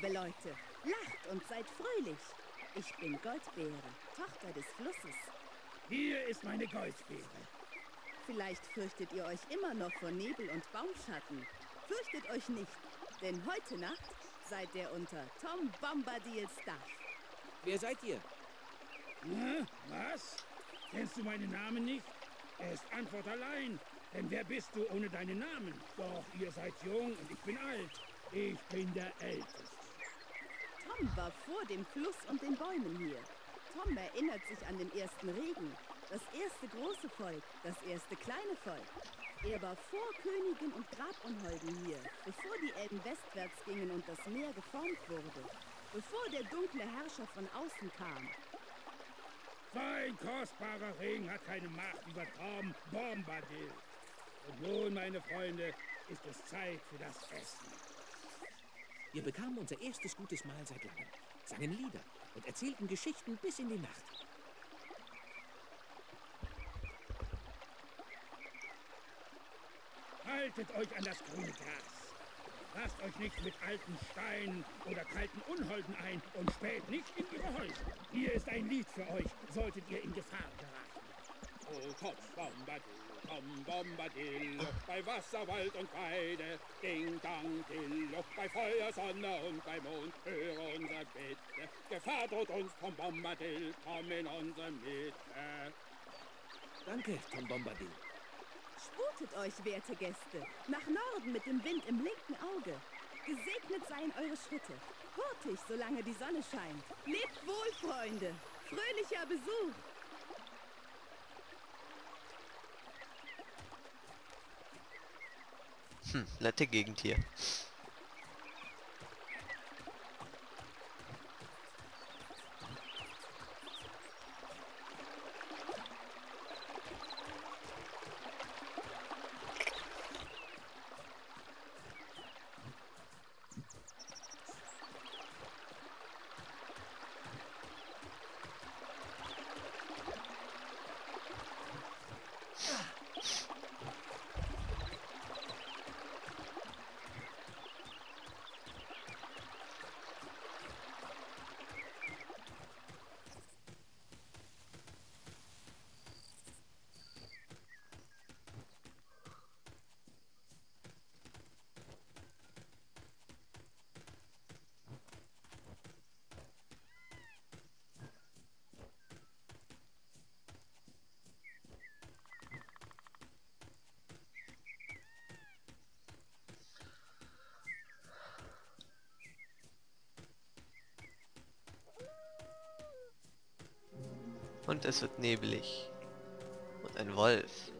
liebe Leute, lacht und seid fröhlich. Ich bin Goldbeere, Tochter des Flusses. Hier ist meine Goldbeere. Vielleicht fürchtet ihr euch immer noch vor Nebel und Baumschatten. Fürchtet euch nicht, denn heute Nacht seid ihr unter Tom Bombadils Dach. Wer seid ihr? Na, was? Kennst du meinen Namen nicht? Er ist Antwort allein. Denn wer bist du ohne deinen Namen? Doch ihr seid jung und ich bin alt. Ich bin der Älteste. Tom war vor dem Fluss und den Bäumen hier. Tom erinnert sich an den ersten Regen, das erste große Volk, das erste kleine Volk. Er war vor Königen und Grabunholden hier, bevor die Elben westwärts gingen und das Meer geformt wurde, bevor der dunkle Herrscher von außen kam. Sein kostbarer Ring hat keine Macht über Tom Bombadil. Und nun, meine Freunde, ist es Zeit für das Essen. Wir bekamen unser erstes gutes Mahl seit langem, sangen Lieder und erzählten Geschichten bis in die Nacht. Haltet euch an das grüne Gras. Lasst euch nicht mit alten Steinen oder kalten Unholden ein und späht nicht in ihre Häuser. Hier ist ein Lied für euch, solltet ihr in Gefahr geraten. Oh, Tom Bombadil, Tom Bombadil, bei Wasser, Wald und Weide, Ding Dang Dillo, bei Feuer, Sonne und bei Mond, höre unsere Bitte. Gefahr droht uns, Tom Bombadil, komm in unsere Mitte. Danke, Tom Bombadil. Sputet euch, werte Gäste, nach Norden mit dem Wind im linken Auge. Gesegnet seien eure Schritte, hurtig, solange die Sonne scheint. Lebt wohl, Freunde, fröhlicher Besuch. Nette Gegend hier. Und es wird nebelig. Und ein Wolf.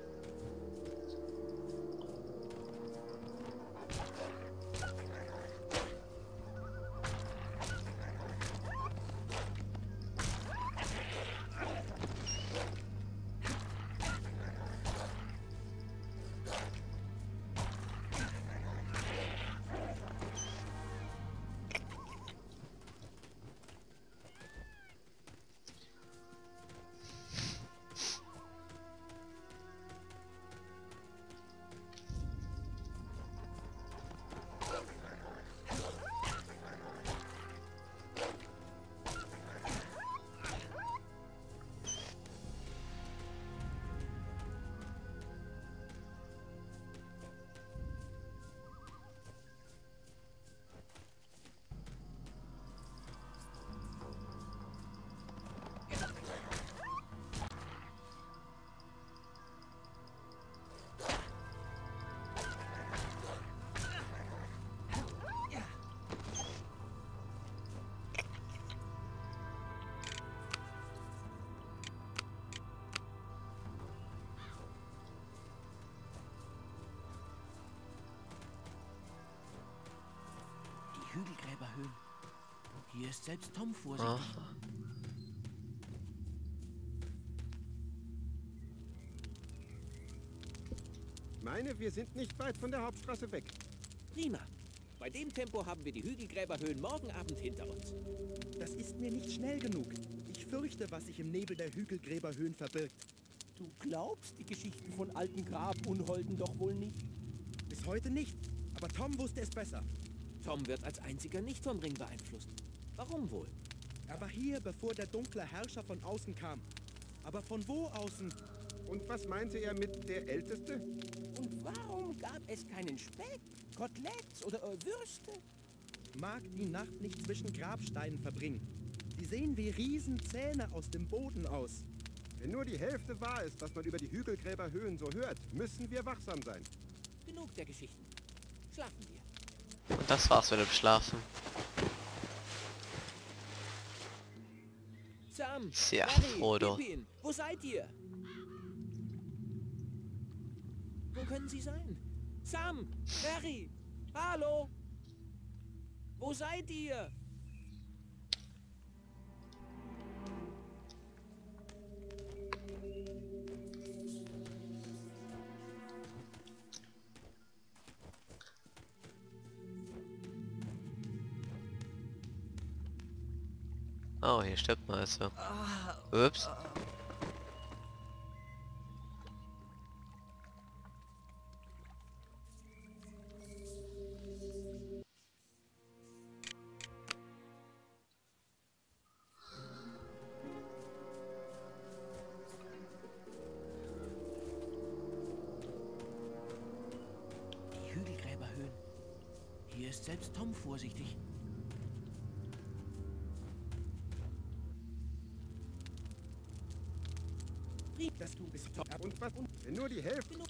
Hügelgräberhöhen. Hier ist selbst Tom vorsichtig. Aha. Ich meine, wir sind nicht weit von der Hauptstraße weg. Prima. Bei dem Tempo haben wir die Hügelgräberhöhen morgen Abend hinter uns. Das ist mir nicht schnell genug. Ich fürchte, was sich im Nebel der Hügelgräberhöhen verbirgt. Du glaubst die Geschichten von alten Grabunholden doch wohl nicht? Bis heute nicht. Aber Tom wusste es besser. Tom wird als einziger nicht vom Ring beeinflusst. Warum wohl? Er war hier, bevor der dunkle Herrscher von außen kam. Aber von wo außen? Und was meinte er mit der Älteste? Und warum gab es keinen Speck, Koteletts oder Würste? Mag die Nacht nicht zwischen Grabsteinen verbringen. Sie sehen wie Riesenzähne aus dem Boden aus. Wenn nur die Hälfte wahr ist, was man über die Hügelgräberhöhen so hört, müssen wir wachsam sein. Genug der Geschichten. Schlafen wir. Das war's mit dem Schlafen. Sam, ja, Frodo. Wo seid ihr? Wo können sie sein? Sam, Mary, hallo? Wo seid ihr? Oh, hier stirbt man also. Ups. Die Hügelgräberhöhen. Hier ist selbst Tom vorsichtig. Dass du bist. Und was? Wenn nur die Hälfte.